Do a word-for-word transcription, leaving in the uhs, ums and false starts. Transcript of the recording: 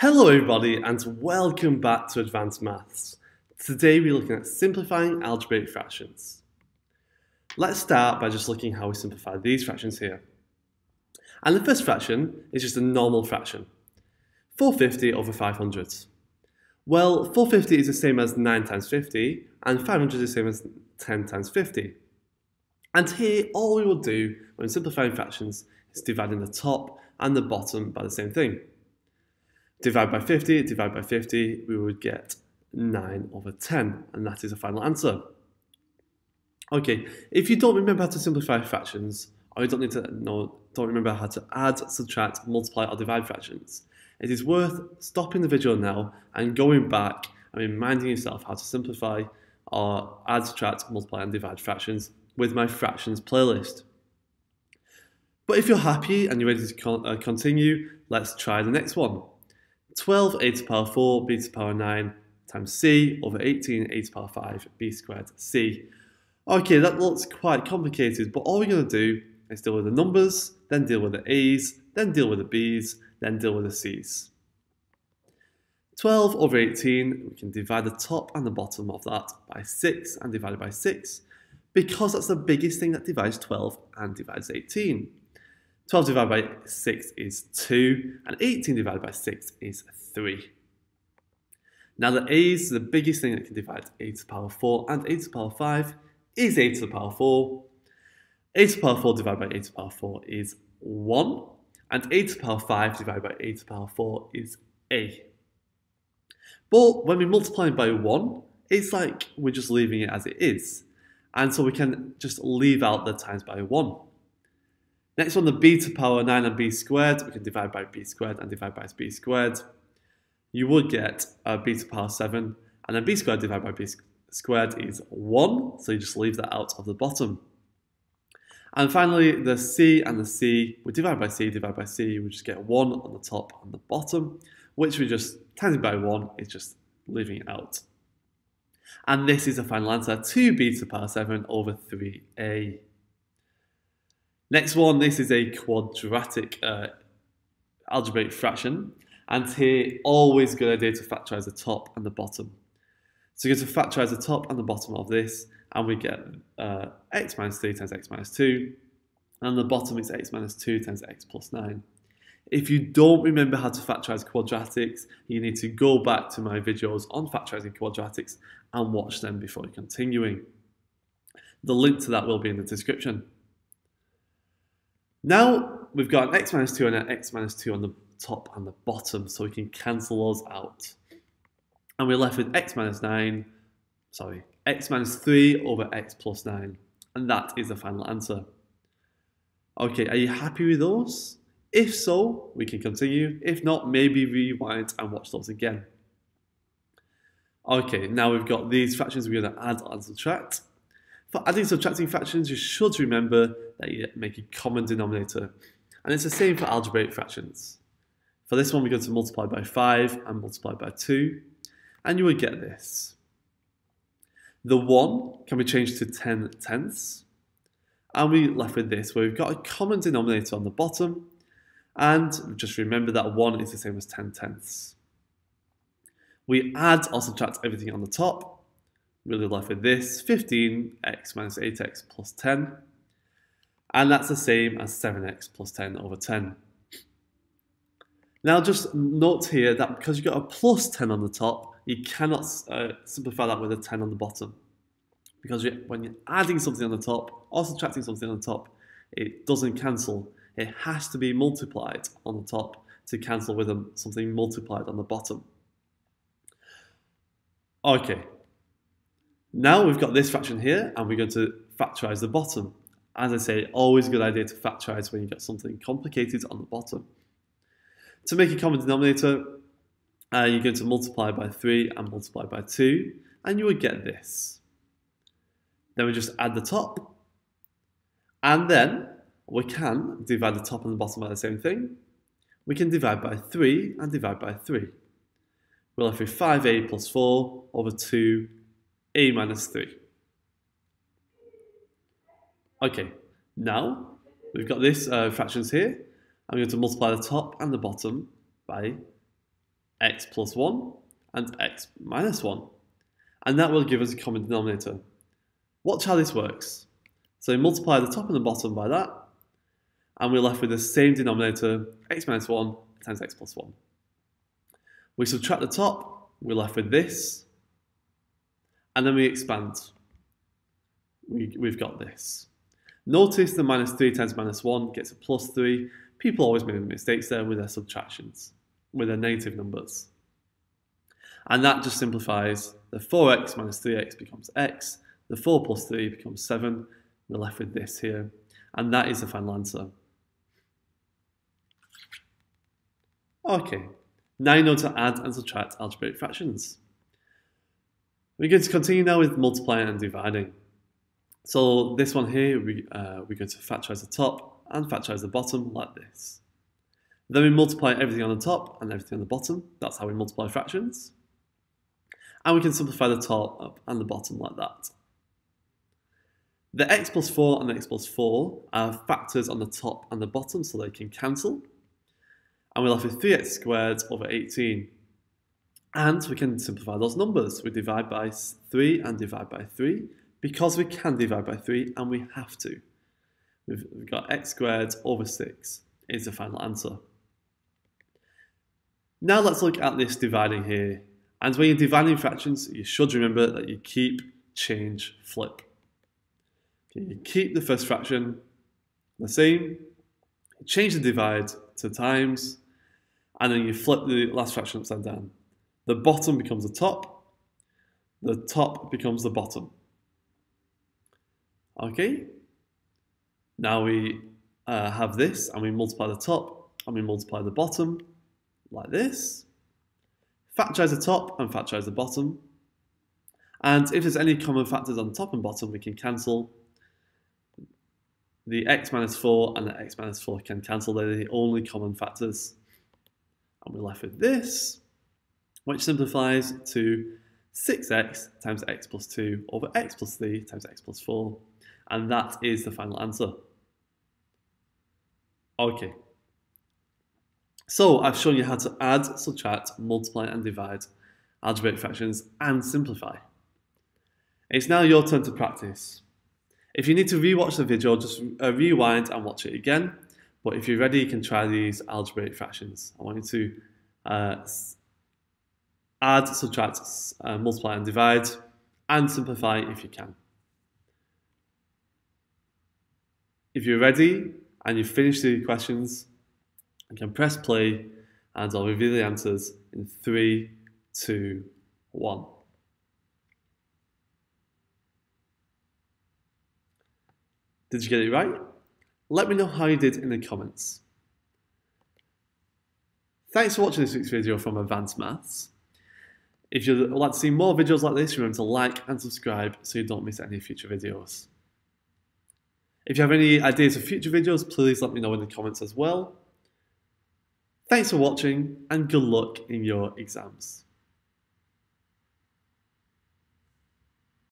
Hello everybody and welcome back to Advanced Maths. Today we're looking at simplifying algebraic fractions. Let's start by just looking how we simplify these fractions here. And the first fraction is just a normal fraction. four hundred fifty over five hundred. Well, four hundred fifty is the same as nine times fifty and five hundred is the same as ten times fifty. And here all we will do when simplifying fractions is dividing the top and the bottom by the same thing. Divide by fifty, divide by fifty, we would get nine over ten, and that is the final answer. Okay, if you don't remember how to simplify fractions, or you don't need to know, don't remember how to add, subtract, multiply, or divide fractions, it is worth stopping the video now and going back and reminding yourself how to simplify, or add, subtract, multiply, and divide fractions with my fractions playlist. But if you're happy and you're ready to con uh, continue, let's try the next one. twelve a to the power four b to the power nine times c over eighteen a to the power five b squared c. Okay, that looks quite complicated, but all we're going to do is deal with the numbers, then deal with the a's, then deal with the b's, then deal with the c's. twelve over eighteen, we can divide the top and the bottom of that by six and divide it by six, because that's the biggest thing that divides twelve and divides eighteen. twelve divided by six is two, and eighteen divided by six is three. Now the a's, the biggest thing that can divide a to the power four and a to the power five is a to the power four. a to the power four divided by a to the power four is one, and a to the power five divided by a to the power four is a. But when we multiply by one, it's like we're just leaving it as it is, and so we can just leave out the times by one. Next one, the b to the power nine and b squared, we can divide by b squared and divide by b squared. You would get uh, b to the power seven, and then b squared divided by b squared is one, so you just leave that out of the bottom. And finally, the c and the c, we divide by c, divide by c, we just get one on the top and the bottom, which we just times by one, it's just leaving it out. And this is the final answer, two b to the power seven over three a. Next one, this is a quadratic uh, algebraic fraction, and here always a good idea to factorise the top and the bottom. So you're going to factorise the top and the bottom of this, and we get uh, x minus three times x minus two, and the bottom is x minus two times x plus nine. If you don't remember how to factorise quadratics, you need to go back to my videos on factorising quadratics and watch them before continuing. The link to that will be in the description. Now we've got an x minus two and an x minus two on the top and the bottom, so we can cancel those out. And we're left with x minus nine, sorry, x minus three over x plus nine. And that is the final answer. Okay, are you happy with those? If so, we can continue. If not, maybe rewind and watch those again. Okay, now we've got these fractions we're going to add and subtract. For adding and subtracting fractions, you should remember that you make a common denominator. And it's the same for algebraic fractions. For this one, we're going to multiply by five and multiply by two. And you would get this. The one can be changed to ten tenths. And we're left with this, where we've got a common denominator on the bottom. And just remember that one is the same as ten tenths. We add or subtract everything on the top. Really left with this, fifteen x minus eight x plus ten, and that's the same as seven x plus ten over ten. Now just note here that because you've got a plus ten on the top, you cannot uh, simplify that with a ten on the bottom, because you, when you're adding something on the top or subtracting something on the top, it doesn't cancel. It has to be multiplied on the top to cancel with a, something multiplied on the bottom. Okay. Now we've got this fraction here, and we're going to factorise the bottom. As I say, always a good idea to factorise when you've got something complicated on the bottom. To make a common denominator, uh, you're going to multiply by three and multiply by two, and you would get this. Then we just add the top, and then we can divide the top and the bottom by the same thing. We can divide by three and divide by three. We're left with five a plus four over two a minus three. Okay, now we've got these uh, fractions here. I'm going to multiply the top and the bottom by x plus one and x minus one. And that will give us a common denominator. Watch how this works. So multiply the top and the bottom by that, and we're left with the same denominator, x minus one times x plus one. We subtract the top, we're left with this, and then we expand. We, we've got this. Notice the minus three times minus one gets a plus three. People always make mistakes there with their subtractions, with their negative numbers. And that just simplifies. The four x minus three x becomes x, the four plus three becomes seven, we're left with this here, and that is the final answer. Okay, now you know to add and subtract algebraic fractions. We're going to continue now with multiplying and dividing. So this one here, we, uh, we're going to factorise the top and factorise the bottom like this. Then we multiply everything on the top and everything on the bottom. That's how we multiply fractions. And we can simplify the top and the bottom like that. The x plus four and the x plus four are factors on the top and the bottom, so they can cancel. And we're left with three x squared over eighteen. And we can simplify those numbers. We divide by three and divide by three, because we can divide by three and we have to. We've got x squared over six is the final answer. Now let's look at this dividing here. And when you're dividing fractions, you should remember that you keep, change, flip. Okay, you keep the first fraction the same, you change the divide to times, and then you flip the last fraction upside down. The bottom becomes the top, the top becomes the bottom. Okay, now we uh, have this, and we multiply the top, and we multiply the bottom, like this. Factorise the top and factorise the bottom. And if there's any common factors on top and bottom, we can cancel. The x minus four and the x minus four can cancel. They're the only common factors. And we're left with this, which simplifies to six x times x plus two over x plus three times x plus four. And that is the final answer. Okay. So I've shown you how to add, subtract, multiply and divide algebraic fractions and simplify. It's now your turn to practice. If you need to rewatch the video, just rewind and watch it again. But if you're ready, you can try these algebraic fractions. I want you to uh, add, subtract, uh, multiply and divide, and simplify if you can. If you're ready and you've finished the questions, you can press play and I'll reveal the answers in three, two, one. Did you get it right? Let me know how you did in the comments. Thanks for watching this week's video from Advanced Maths. If you'd like to see more videos like this, remember to like and subscribe so you don't miss any future videos. If you have any ideas for future videos, please let me know in the comments as well. Thanks for watching and good luck in your exams.